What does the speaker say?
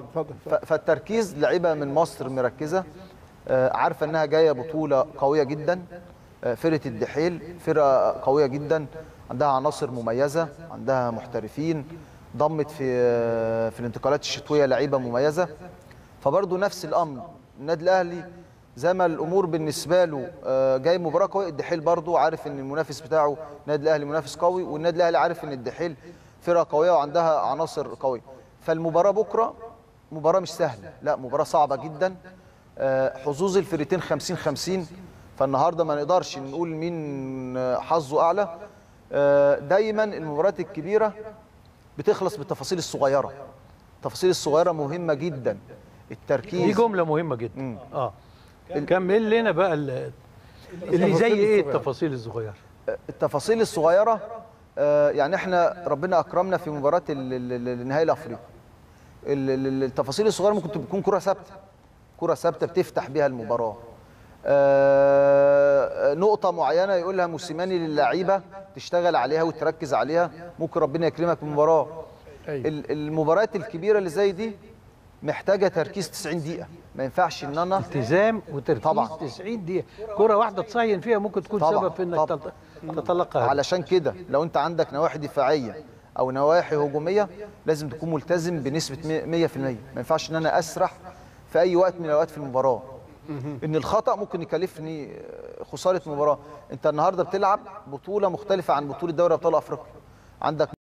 اتفضل. فالتركيز لعيبه من مصر مركزه، عارفه انها جايه بطوله قويه جدا. فرقه الدحيل فرقه قويه جدا، عندها عناصر مميزه، عندها محترفين، ضمت في الانتقالات الشتويه لعيبه مميزه. فبرضه نفس الامر النادي الاهلي، زي ما الامور بالنسبه له جاي مباراه قويه، الدحيل برضه عارف ان المنافس بتاعه النادي الاهلي منافس قوي، والنادي الاهلي عارف ان الدحيل فرقه قويه وعندها عناصر قويه. فالمباراه بكره مباراه مش سهله، لا مباراه صعبه جدا. حظوظ الفرقتين 50-50، فالنهارده ما نقدرش نقول مين حظه اعلى. دايما المباريات الكبيره بتخلص بالتفاصيل الصغيره. التفاصيل الصغيره مهمه جدا، التركيز. دي جمله مهمه جدا. كمل لنا بقى اللي زي ايه التفاصيل الصغيره. التفاصيل الصغيره يعني احنا ربنا اكرمنا في مباراه النهائي الافريقي. التفاصيل الصغيره ممكن تكون كره ثابته. كره ثابته بتفتح بيها المباراه. نقطه معينه يقولها موسيماني للعيبه تشتغل عليها وتركز عليها، ممكن ربنا يكرمك بمباراه. المباريات الكبيره اللي زي دي محتاجه تركيز 90 دقيقه، ما ينفعش ان انا التزام وتركيز طبعا 90 دقيقه، كره واحده تصين فيها ممكن تكون سبب في انك تتلقاها. علشان كده لو انت عندك نواحي دفاعيه او نواحي هجوميه لازم تكون ملتزم بنسبه 100%، ما ينفعش ان انا اسرح في اي وقت من الاوقات في المباراه. ان الخطا ممكن يكلفني خساره مباراه. انت النهارده بتلعب بطوله مختلفه عن بطوله دوري ابطال افريقيا، عندك